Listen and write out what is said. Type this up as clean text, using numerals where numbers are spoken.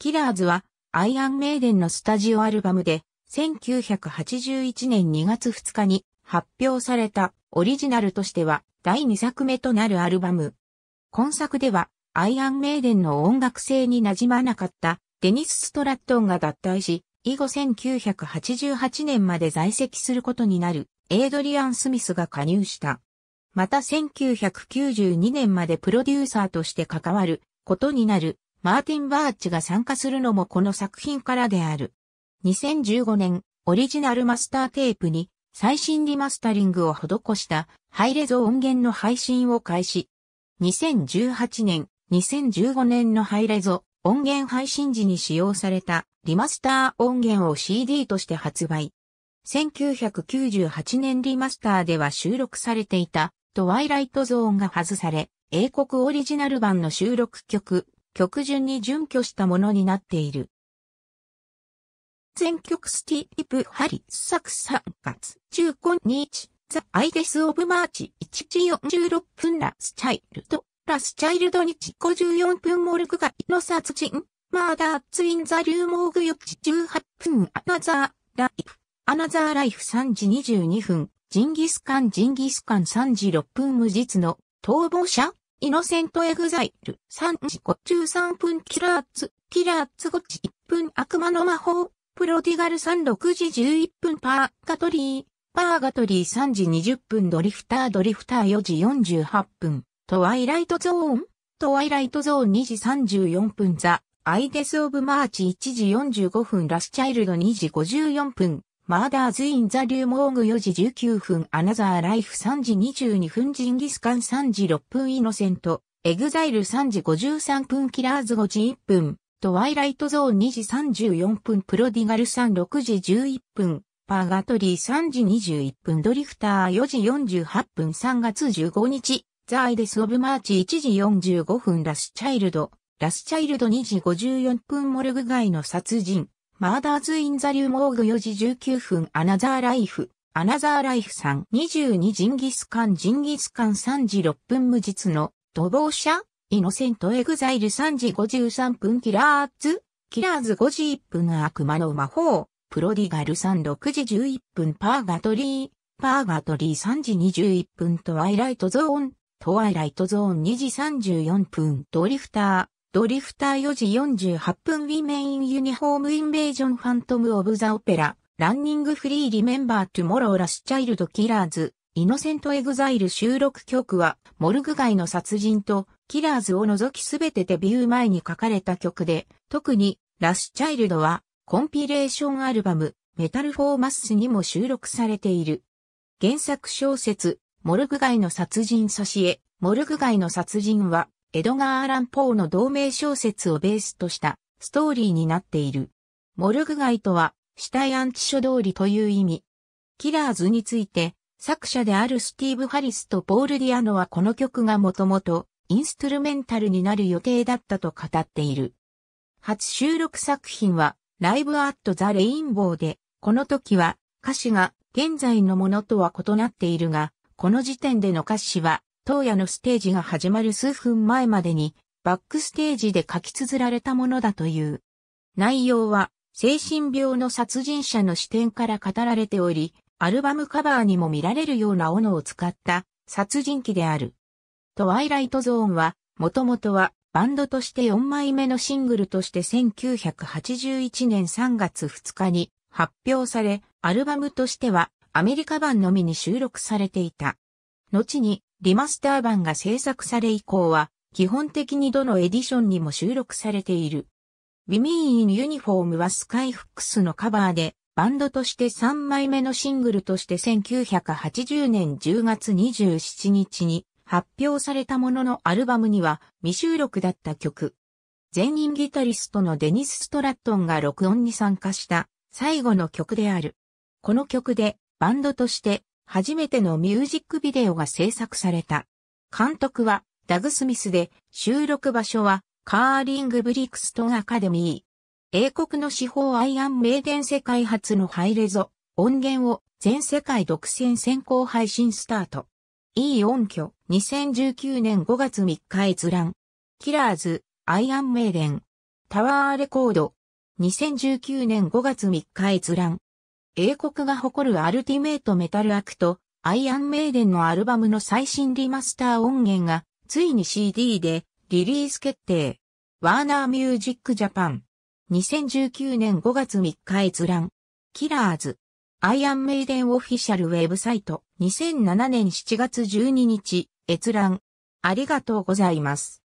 キラーズはアイアンメイデンのスタジオアルバムで1981年2月2日に発表されたオリジナルとしては第2作目となるアルバム。今作ではアイアンメイデンの音楽性に馴染まなかったデニス・ストラットンが脱退し、以後1988年まで在籍することになるエイドリアン・スミスが加入した。また1992年までプロデューサーとして関わることになるマーティン・バーチが参加するのもこの作品からである。2015年、オリジナルマスターテープに最新リマスタリングを施したハイレゾ音源の配信を開始。2018年、2015年のハイレゾ音源配信時に使用されたリマスター音源を CD として発売。1998年リマスターでは収録されていたトワイライトゾーンが外され、英国オリジナル版の収録曲、曲順に準拠したものになっている。全曲スティーブ・ハリス作3月15日、ザ・アイデス・オブ・マーチ1時46分ラスチャイルド日54分モルグ街の殺人、マーダーツイン・ザ・リューモーグ4時18分アナザーライフ3時22分、ジンギスカン3時6分無実の逃亡者イノセントエグザイル3時53分キラーズ5時1分悪魔の魔法プロディガル36時11分パーガトリー3時20分ドリフター4時48分トワイライトゾーン2時34分ザ・アイデス・オブ・マーチ1時45分ラスチャイルド2時54分マーダーズ・イン・ザ・リューモーグ4時19分アナザー・ライフ3時22分ジンギスカン3時6分イノセント・エグザイル3時53分キラーズ5時1分トワイライトゾーン2時34分プロディガル36時11分パーガトリー3時21分ドリフター4時48分3月15日ザ・アイデス・オブ・マーチ1時45分ラスチャイルド2時54分モルグ街の殺人マーダーズ・イン・ザ・リューモーグ4時19分アナザーライフ3、22ジンギスカン3時6分無実の逃亡者イノセント・エグザイル3時53分キラーズ5時1分悪魔の魔法プロディガル36時11分パーガトリー3時21分トワイライトゾーン2時34分ドリフター4時48分Women in Uniform Invasion Phantom of the Opera Running Free Remember Tomorrow Last Child Killers Innocent Exile 収録曲はモルグ街の殺人とキラーズを除きすべてデビュー前に書かれた曲で、特にLast Childはコンピレーションアルバムメタルフォーマスにも収録されている。原作小説モルグ街の殺人モルグ街の殺人はエドガー・アラン・ポーの同名小説をベースとしたストーリーになっている。モルグ街とは死体安置所通りという意味。キラーズについて作者であるスティーブ・ハリスとポール・ディアノはこの曲がもともとインストゥルメンタルになる予定だったと語っている。初収録作品はライブ・アット・ザ・レインボーで、この時は歌詞が現在のものとは異なっているが、この時点での歌詞は当夜のステージが始まる数分前までにバックステージで書き綴られたものだという。内容は精神病の殺人者の視点から語られており、アルバムカバーにも見られるような斧を使った殺人鬼である。トワイライトゾーンはもともとはバンドとして4枚目のシングルとして1981年3月2日に発表され、アルバムとしてはアメリカ版のみに収録されていた。後にリマスター版が制作され以降は、基本的にどのエディションにも収録されている。Women in Uniform はスカイフックスのカバーで、バンドとして3枚目のシングルとして1980年10月27日に発表されたものの、アルバムには未収録だった曲。前任ギタリストのデニス・ストラットンが録音に参加した最後の曲である。この曲でバンドとして、初めてのミュージックビデオが制作された。監督はダグ・スミスで、収録場所はカーリング・ブリクストン・アカデミー。英国の至宝アイアン・メイデン世界初のハイレゾ音源を全世界独占先行配信スタート。いい音響2019年5月3日閲覧。キラーズ、アイアン・メイデン。タワーレコード。2019年5月3日閲覧。英国が誇るアルティメイトメタルアクト、アイアンメイデンのアルバムの最新リマスター音源が、ついに CD でリリース決定。ワーナーミュージックジャパン。2019年5月3日閲覧。キラーズ。アイアンメイデンオフィシャルウェブサイト。2007年7月12日。閲覧。ありがとうございます。